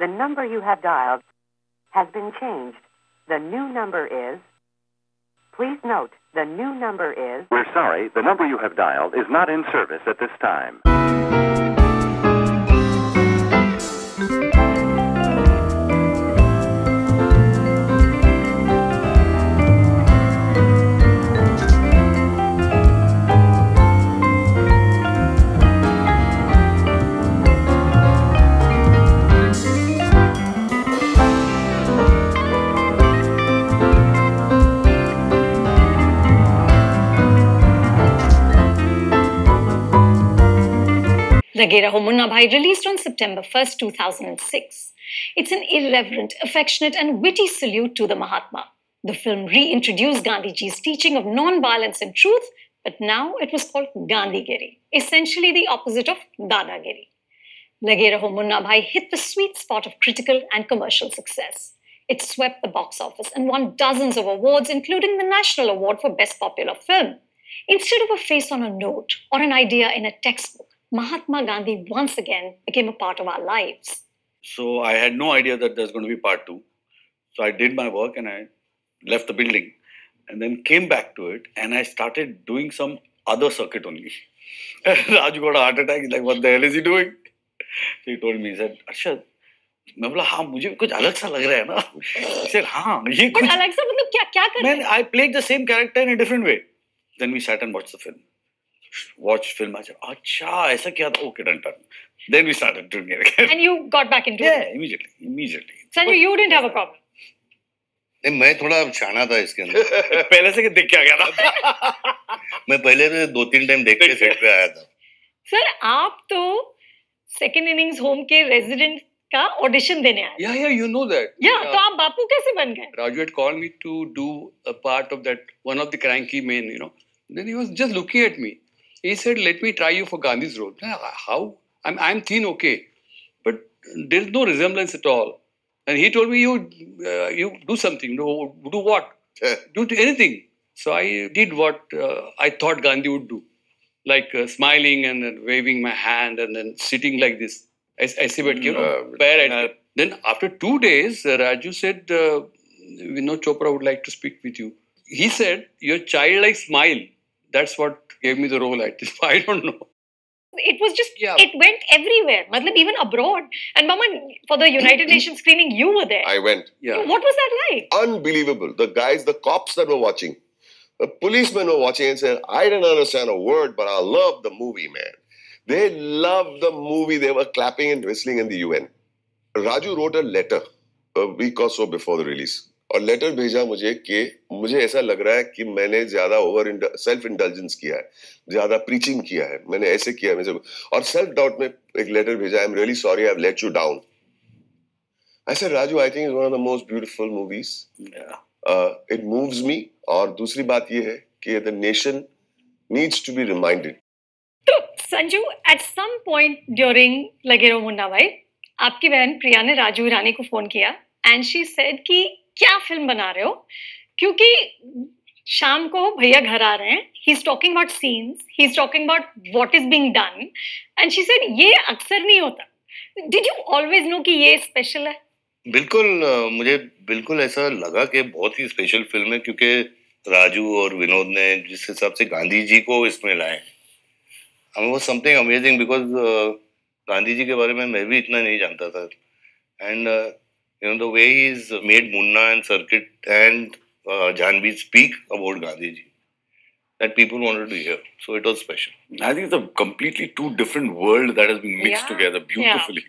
The number you have dialed has been changed. The new number is... Please note, the new number is... We're sorry, the number you have dialed is not in service at this time. Lage Raho Munna Bhai released on September 1st, 2006. It's an irreverent, affectionate and witty salute to the Mahatma. The film reintroduced Gandhiji's teaching of non-violence and truth, but now it was called Gandhi Giri, essentially the opposite of Dada Giri. Lage Raho Munna Bhai hit the sweet spot of critical and commercial success. It swept the box office and won dozens of awards, including the National Award for Best Popular Film. Instead of a face on a note or an idea in a textbook, Mahatma Gandhi once again became a part of our lives. So I had no idea that there's going to be part two. So I did my work and I left the building and then came back to it and I started doing some other circuit only. Raju got a heart attack. He's like, what the hell is he doing? So he told me, he said, Arshad, I said, haan, ye kuch... But Alexa, man, I played the same character in a different way. Then we sat and watched the film. I said, acha, aisa kya tha? Okay, done. Then we started doing it again. And you got back into it? Yeah, immediately. Sanju, you didn't have a problem. I was a little shana tha iske andar. Pehle se dekh ke aaya tha. Main pehle se do teen time dekh ke set pe aaya tha. Sir, aap to second innings home ke resident ka audition dene aaye. Yeah, you know that. Yeah, so aap Bapu kaise ban gaye? Raju had called me to do a part of that, one of the cranky men, you know. Then he was just looking at me. He said, let me try you for Gandhi's role. How? I'm thin, okay. But there's no resemblance at all. And he told me, you do something. No, do what? Do anything. So I did what I thought Gandhi would do. Like smiling and then waving my hand and then sitting like this. Then after 2 days, Raju said, Vinod Chopra would like to speak with you. He said, your childlike smile. That's what gave me the role, I don't know. It was just, It went everywhere, matlab, even abroad. And Mama, for the United Nations screening, you were there. I went. Yeah. So what was that like? Unbelievable. The guys, the cops that were watching, the policemen were watching and said, I didn't understand a word, but I loved the movie, man. They loved the movie. They were clapping and whistling in the UN. Raju wrote a letter a week or so before the release. और letter भेजा मुझे कि मुझे ऐसा लग रहा है कि मैंने ज़्यादा ओवर सेल्फ इंडल्जेंस किया है, ज़्यादा प्रीचिंग किया है, मैंने ऐसे किया है और सेल्फ डाउट में एक लेटर भेजा, I'm really sorry I've let you down. I said, Raju, I think it's one of the most beautiful movies. Yeah. It moves me. और दूसरी बात ये है कि the nation needs to be reminded. तो Sanju, at some point during लगे रहो मुन्ना भाई, आपकी बहन प्रिया ने राजू हिरानी को फोन किया and she said कि क्या फिल्म बना रहे हो क्योंकि शाम को भैया घर आ रहे हैं he is talking about scenes he is talking about what is being done and she said ये अक्सर नहीं होता did you always know कि ये स्पेशल है बिल्कुल मुझे बिल्कुल ऐसा लगा कि बहुत ही स्पेशल फिल्म है क्योंकि राजू और विनोद ने जिस हिसाब से गांधी जी को इसमें लाए हमें वो something amazing because Gandhi ji के बारे में मैं भी इतना नहीं जानता था and you know, the way he's made Munna and Circuit and Janvi speak about Gandhiji, that people wanted to hear. So it was special. I think it's a completely two different world that has been mixed together beautifully.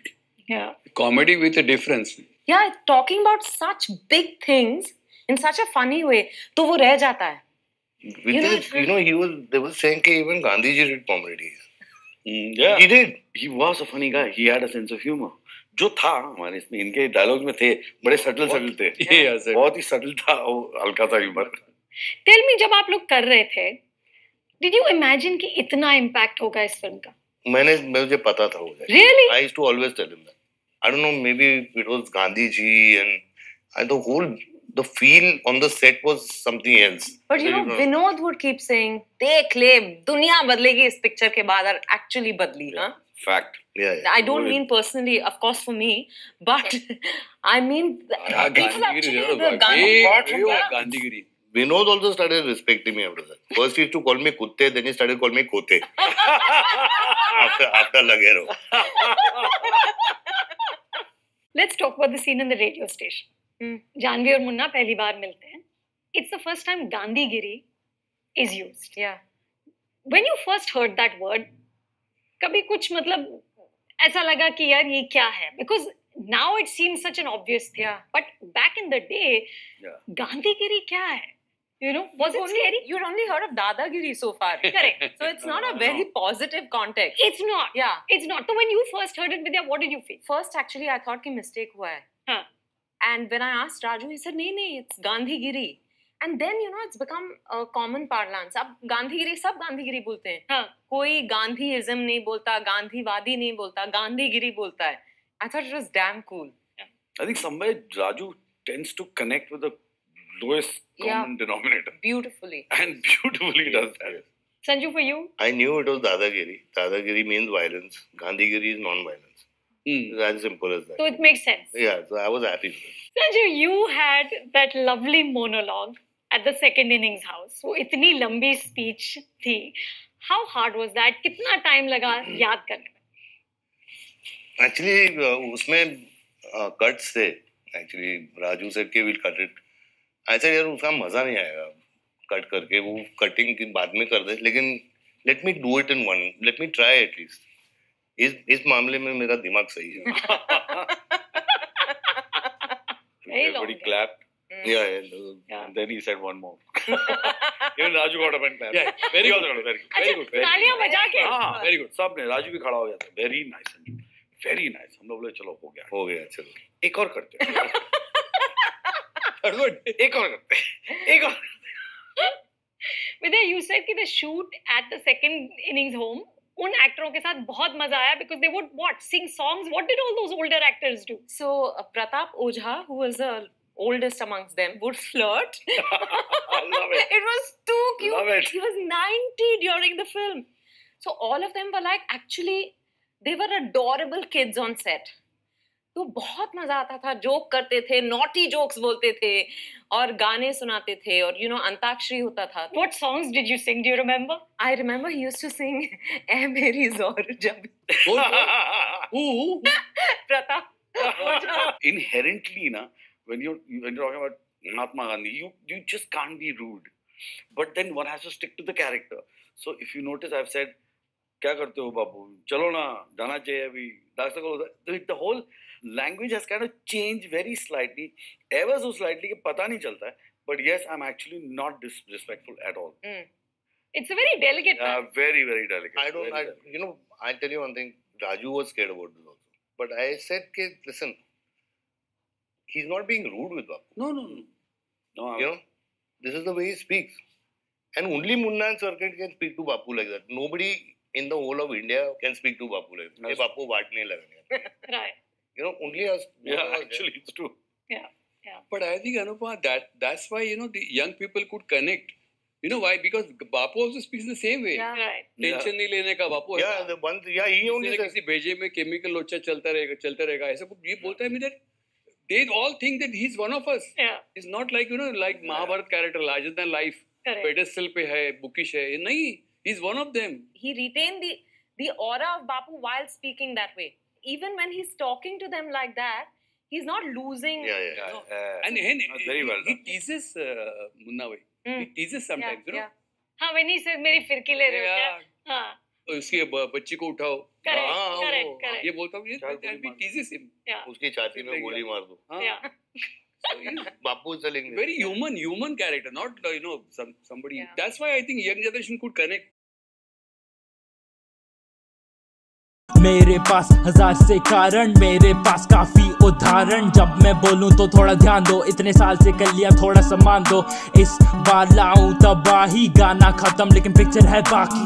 Yeah. Comedy with a difference. Yeah, talking about such big things in such a funny way, so wo reh jata hai. They were saying that even Gandhiji did comedy. Yeah. He did. He was a funny guy. He had a sense of humor. जो था हमारे इसमें इनके dialogue में थे बड़े subtle थे बहुत ही सटल था और हल्का था ह्यूमर टेल मी जब आप लोग कर रहे थे डिड यू इमेजिन कि इतना इंपैक्ट होगा इस फिल्म का मुझे पता था होगा really I used to always tell him that I don't know maybe it was Gandhi ji and the whole the feel on the set was something else. But you know, Vinod would keep saying, "Dekh le, dunya badlegi is picture ke baad, aur actually badli." Huh? Fact. Yeah, yeah. I don't mean personally, of course, for me, but I mean, people actually, Gandhi Giri. Vinod also started respecting me after that. First he used to call me Kutte, then he started calling me Kote. after Lage Raho. Let's talk about the scene in the radio station. Janvi and Munna pehli baar milte hain. It's the first time Gandhi Giri is used. Yeah. When you first heard that word, kabhi kuch matlab aisa laga ki yaar ye kya hai? Because now it seems such an obvious thing. Yeah. But back in the day, Gandhi Giri kya hai? You know, was it scary? You'd only heard of Dada Giri so far. Correct. So it's not a very positive context. It's not. Yeah. It's not. So when you first heard it, Vidya, what did you feel? First, actually, I thought ki mistake hua hai. Huh. And when I asked Raju, he said, "Nee, nee, it's Gandhi Giri." And then, you know, it's become a common parlance. Ab Gandhi Giri, sab Gandhi Giri bolte hain. Huh. Koi Gandhiism nahi bolta, Gandhiwadi nahi bolta, Gandhi Giri bolta hai. I thought it was damn cool. Yeah. I think somewhere Raju tends to connect with the lowest common denominator. Beautifully. And beautifully does that. Sanju, for you? I knew it was Dada Giri. Dada Giri means violence. Gandhi Giri is non-violence. It's as simple as that. So it makes sense. Yeah, so I was happy with it. Sanju, you had that lovely monologue at the second innings house. So itni lambi speech thi. How hard was that? Kitna time laga yaad karne? Actually, usme cuts the. Actually, Raju said we will cut it. I said, "Yaar, uska maza nahi aayega cut karke. Wo cutting ki baad mein kar de. Lekin let me do it in one. Let me try at least. Is मामले में मेरा दिमाग सही है." Everybody clapped. Yeah. And then he said one more. Even Raju got up and clapped. Yeah, very good. Very good. Sabne Raju bhi khada ho jata. Very nice. Very nice. हम लोग बोले चलो हो गया चलो एक और करते हैं Vidya, you said कि the shoot at the second innings home उन एक्टरों के साथ बहुत मजा आया because they would sing songs. What did all those older actors do? So Pratap Ojha, who was the oldest amongst them, would flirt. I love it. It was too cute. Love it. He was 90 during the film. So all of them were like actually. They were adorable kids on set. तो बहुत मजा आता था. Joke करते थे, naughty jokes बोलते थे, और गाने सुनाते थे, और you know अंताक्षरी होता था. What songs did you sing? Do you remember? I remember he used to sing "Eh Meri Zor Jab." Who? Pratap. Inherently, na, when you're talking about Mahatma Gandhi, you just can't be rude. But then one has to stick to the character. So if you notice, I've said. क्या करते हो बापू चलो ना जाना चाहिए अभी doctor को the whole language has kind of changed very slightly ever so slightly कि पता नहीं चलता है but yes I'm actually not disrespectful at all. It's a very delicate. Very delicate. I don't. You know I'll tell you one thing. Raju was scared about this also, but I said कि listen, he's not being rude with Bapu. No. You know this is the way he speaks, and only Munna and Circuit can speak to Bapu like that. Nobody in the whole of India can speak to Bapu like that. Bapu baatne lagenge. Right. You know, only us. Yeah, actually, it's true. Yeah. But I think Anupam, that's why you know the young people could connect. You know why? Because Bapu also speaks the same way. Yeah, right. Tension nahi lene ka Bapu. Yeah, the one. Yeah, he only says. किसी भेजे में chemical लोचा चलता रहेगा. ऐसा कुछ ये बोलता है मेरे. They all think that he's one of us. Yeah. It's not like you know like Mahabharata character larger than life. Correct. Pedestal पे है, bookish है. ये नहीं. He's one of them. He retained the aura of Bapu while speaking that way. Even when he's talking to them like that, he's not losing. Yeah. No. And he teases Munna Bhai. He teases sometimes, you know. Yeah. When he says, "Meri firki le rahe ho." Yeah. उसके बच्ची को उठाओ. Correct. ये बोलता हूँ ये. And he teases him. Yeah. उसकी छाती में गोली मार दो. Yeah. Bapu is telling very human character, not you know somebody. Yeah. That's why I think young generation could connect. मेरे पास 1000 से कारण, मेरे पास काफी उदाहरण. जब मैं बोलूं तो थोड़ा ध्यान दो, इतने साल से कर लिया थोड़ा सम्मान दो. इस बार लाऊं तबाही, गाना खत्म लेकिन पिक्चर है बाकी.